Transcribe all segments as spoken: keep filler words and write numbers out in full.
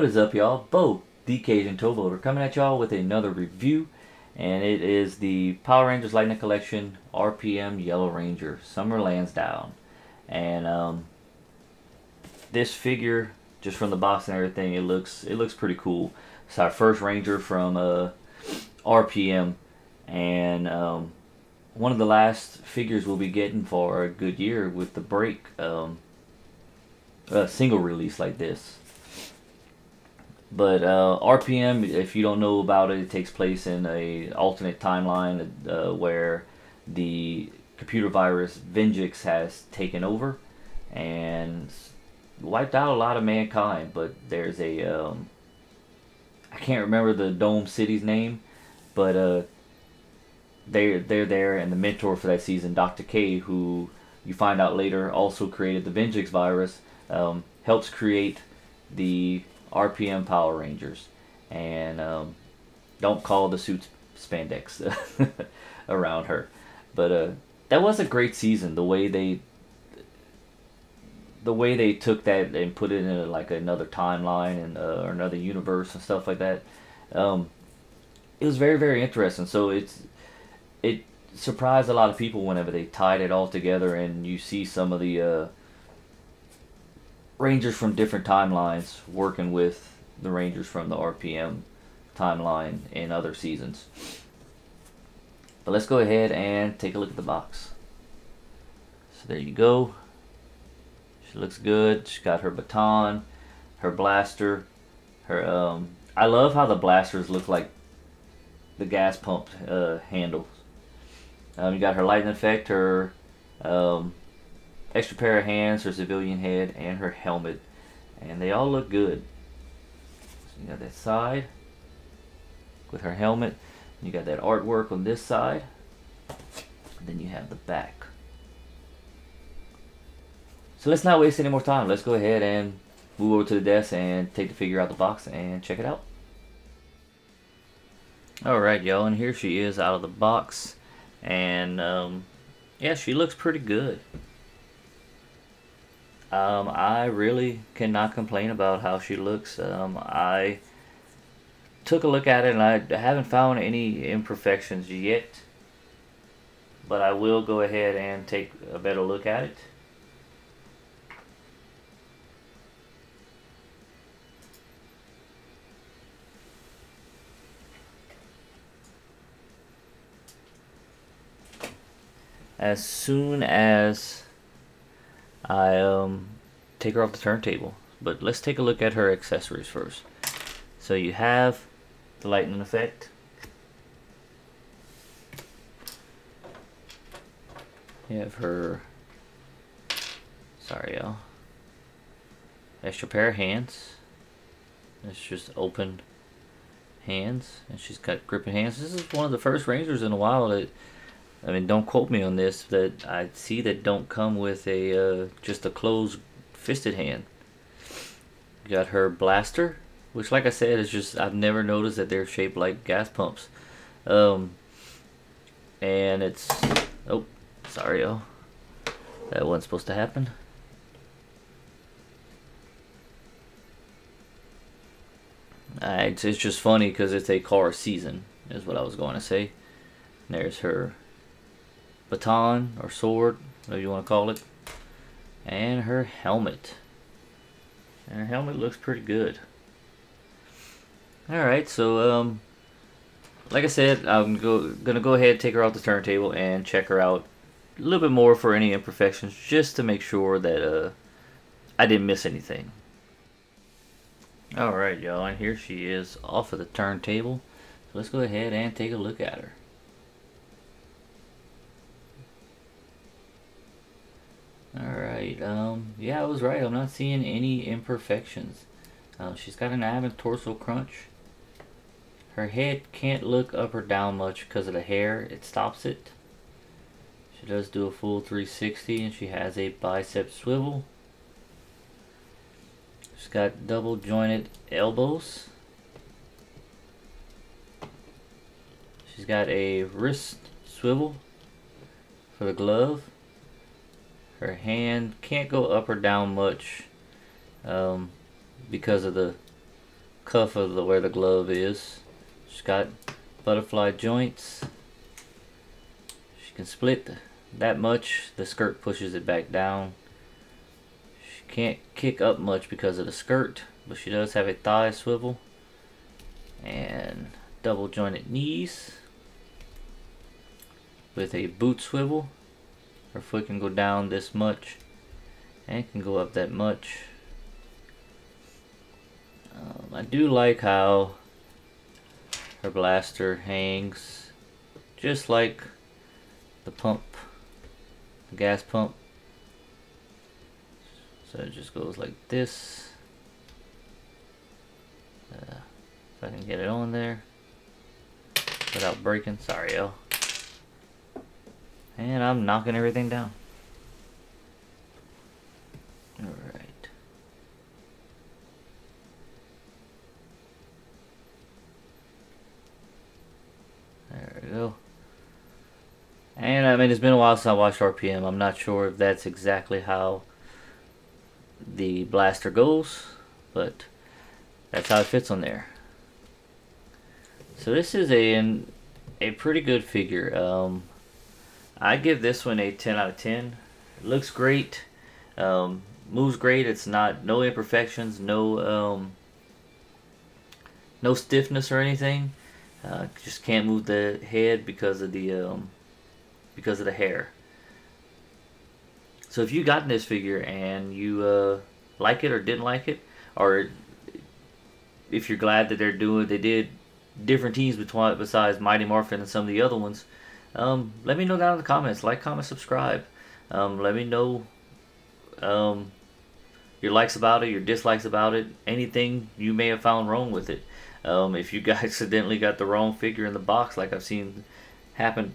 What is up, y'all? Bo, the Kajun Towboater, coming at y'all with another review, and it is the Power Rangers Lightning Collection R P M Yellow Ranger Summer Landsdown. And um, this figure, just from the box and everything, it looks it looks pretty cool. It's our first Ranger from uh, R P M, and um, one of the last figures we'll be getting for a good year with the break, um, a single release like this. But uh, R P M, if you don't know about it, it takes place in a alternate timeline uh, where the computer virus Venjix has taken over and wiped out a lot of mankind. But there's a um, I can't remember the dome city's name, but uh, they they're there, and the mentor for that season, Doctor K, who you find out later also created the Venjix virus, um, helps create the R P M Power Rangers, and um, don't call the suits spandex around her. But uh, that was a great season. The way they, the way they took that and put it in like another timeline and uh, or another universe and stuff like that, um, it was very very interesting. So it's it surprised a lot of people whenever they tied it all together, and you see some of the Uh, Rangers from different timelines working with the Rangers from the R P M timeline in other seasons. But let's go ahead and take a look at the box. So there you go. She looks good. She's got her baton, her blaster, her um I love how the blasters look like the gas pump uh handles. Um you got her lightning effect, her um extra pair of hands, her civilian head, and her helmet, and they all look good. So you got that side with her helmet, and you got that artwork on this side, and then you have the back. So let's not waste any more time. Let's go ahead and move over to the desk and take the figure out the box and check it out. Alright, y'all, and here she is out of the box, and um, yeah, she looks pretty good. Um, I really cannot complain about how she looks. Um, I took a look at it, and I haven't found any imperfections yet, but I will go ahead and take a better look at it. As soon as I um, take her off the turntable. But let's take a look at her accessories first. So you have the lightning effect. You have her, sorry y'all, extra pair of hands. It's just open hands, and she's got gripping hands. This is one of the first Rangers in a while that, I mean, don't quote me on this, that I see that don't come with a uh, just a closed fisted hand. You got her blaster, which, like I said, is just, I've never noticed that they're shaped like gas pumps. Um, and it's, oh, sorry, oh, that wasn't supposed to happen. Uh, it's, it's just funny because it's a car season, is what I was going to say. And there's her baton or sword, whatever you want to call it, and her helmet. And her helmet looks pretty good. Alright, so um, like I said, I'm go gonna go ahead and take her off the turntable and check her out a little bit more for any imperfections, just to make sure that uh, I didn't miss anything. Alright, y'all, and here she is off of the turntable. So let's go ahead and take a look at her. Alright, um, yeah, I was right. I'm not seeing any imperfections. Uh, she's got an ab and torso crunch. Her head can't look up or down much because of the hair. It stops it. She does do a full three sixty, and she has a bicep swivel. She's got double jointed elbows. She's got a wrist swivel for the glove. Her hand can't go up or down much um, because of the cuff of the where the glove is. She's got butterfly joints. She can split that much. The skirt pushes it back down. She can't kick up much because of the skirt, but she does have a thigh swivel and double jointed knees with a boot swivel. Her foot can go down this much and can go up that much. Um, I do like how her blaster hangs just like the pump, the gas pump. So it just goes like this. Uh, if I can get it on there without breaking, sorry y'all. And I'm knocking everything down. Alright. There we go. And I mean, it's been a while since I watched R P M. I'm not sure if that's exactly how the blaster goes, but that's how it fits on there. So this is a an, a pretty good figure. Um, I give this one a ten out of ten. It looks great, um, moves great. It's not no imperfections, no um, no stiffness or anything. Uh, just can't move the head because of the um, because of the hair. So if you got this figure and you uh, like it or didn't like it, or if you're glad that they're doing they did different teams between besides Mighty Morphin and some of the other ones, um, let me know down in the comments. Like, comment, subscribe. Um, let me know um, your likes about it, your dislikes about it, anything you may have found wrong with it. Um, if you guys accidentally got the wrong figure in the box, like I've seen happen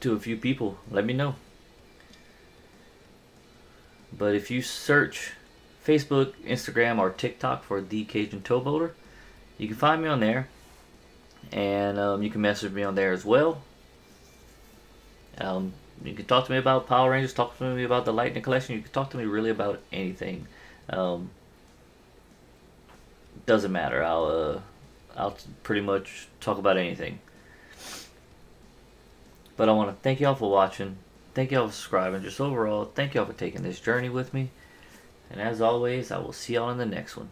to a few people, let me know. But if you search Facebook, Instagram, or TikTok for The Kajun Towboater, you can find me on there, and um, you can message me on there as well. Um, you can talk to me about Power Rangers, talk to me about the Lightning Collection. You can talk to me really about anything. Um, doesn't matter. I'll. Uh, I'll pretty much talk about anything. But I want to thank y'all for watching. Thank y'all for subscribing. Just overall, thank y'all for taking this journey with me. And as always, I will see y'all in the next one.